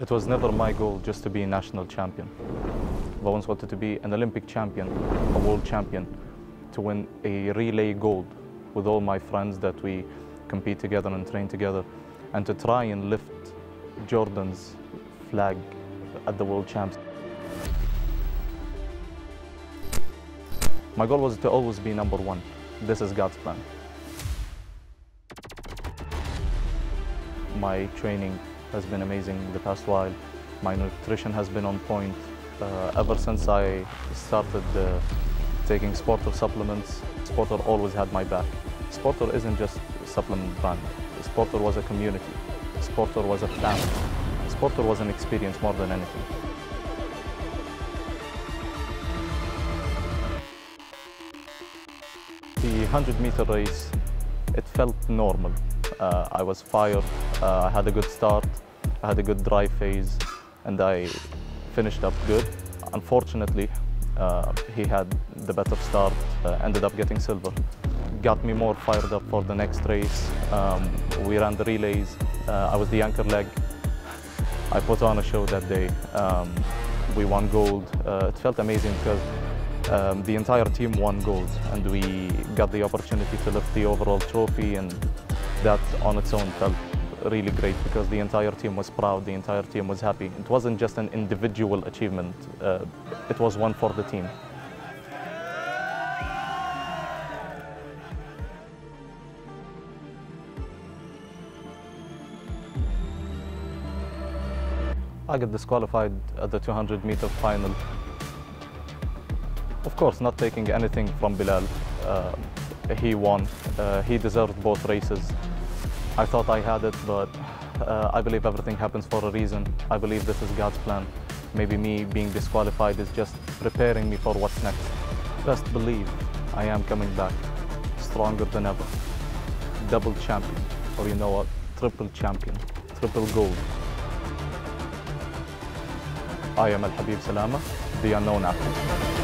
It was never my goal just to be a national champion. I once wanted to be an Olympic champion, a world champion, to win a relay gold with all my friends that we compete together and train together, and to try and lift Jordan's flag at the World Champs. My goal was to always be number one. This is God's plan. My training has been amazing the past while. My nutrition has been on point ever since I started taking Sporter supplements. Sporter always had my back. Sporter isn't just a supplement brand. Sporter was a community. Sporter was a family. Sporter was an experience more than anything. The 100-meter race, it felt normal. I was fired, I had a good start, I had a good drive phase, and I finished up good. Unfortunately, he had the better start, ended up getting silver. Got me more fired up for the next race. We ran the relays, I was the anchor leg. I put on a show that day. We won gold. It felt amazing because the entire team won gold, and we got the opportunity to lift the overall trophy, and that on its own felt really great because the entire team was proud, the entire team was happy. It wasn't just an individual achievement, it was one for the team. I got disqualified at the 200-meter final. Of course, not taking anything from Bilal. He won. He deserved both races. I thought I had it, but I believe everything happens for a reason. I believe this is God's plan. Maybe me being disqualified is just preparing me for what's next. Just believe I am coming back, stronger than ever. Double champion, or you know what, triple champion, triple gold. I am Al-Habib Salama, the unknown athlete.